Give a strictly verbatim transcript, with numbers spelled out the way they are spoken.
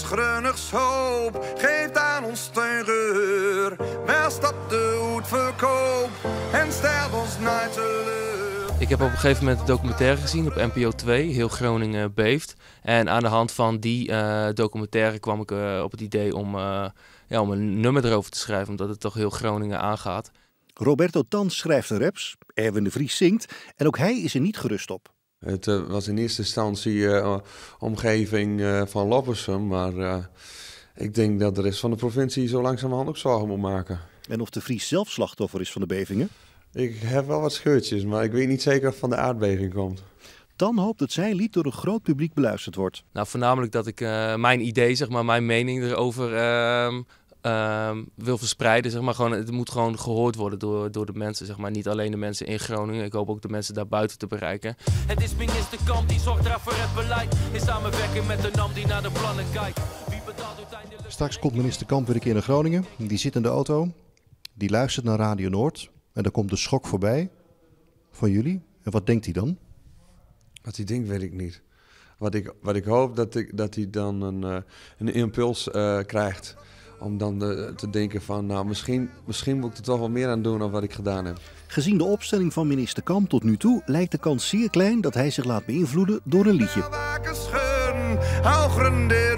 ons Grunigs hoop, geeft aan ons steungeur. Wel stapt de hoed verkoop en stelt ons nooit teleur. Ik heb op een gegeven moment een documentaire gezien op N P O twee, Heel Groningen Beeft. En aan de hand van die uh, documentaire kwam ik uh, op het idee om, uh, ja, om een nummer erover te schrijven, omdat het toch heel Groningen aangaat. Roberto Tan schrijft de raps, Erwin de Vries zingt en ook hij is er niet gerust op. Het uh, was in eerste instantie uh, omgeving uh, van Loppersum, maar uh, ik denk dat de rest van de provincie zo langzamerhand ook zorgen moet maken. En of de Vries zelf slachtoffer is van de bevingen? Ik heb wel wat scheurtjes, maar ik weet niet zeker of het van de aardbeving komt. Dan hoopt dat zijn lied door een groot publiek beluisterd wordt. Nou, voornamelijk dat ik uh, mijn idee, zeg maar, mijn mening erover uh, uh, wil verspreiden. Zeg maar. Gewoon, het moet gewoon gehoord worden door, door de mensen. Zeg maar. Niet alleen de mensen in Groningen, ik hoop ook de mensen daarbuiten te bereiken. Het is minister Kamp die zorgt daarvoor het beleid. In samenwerking met de NAM die naar de plannen kijkt. Wie betaalt uiteindelijk... Straks komt minister Kamp weer een keer naar Groningen. Die zit in de auto, die luistert naar Radio Noord. En dan komt de schok voorbij van jullie. En wat denkt hij dan? Wat hij denkt, weet ik niet. Wat ik, wat ik hoop, dat, ik, dat hij dan een, uh, een impuls uh, krijgt. Om dan de, te denken van, nou, misschien, misschien moet ik er toch wel meer aan doen dan wat ik gedaan heb. Gezien de opstelling van minister Kamp tot nu toe, lijkt de kans zeer klein dat hij zich laat beïnvloeden door een liedje.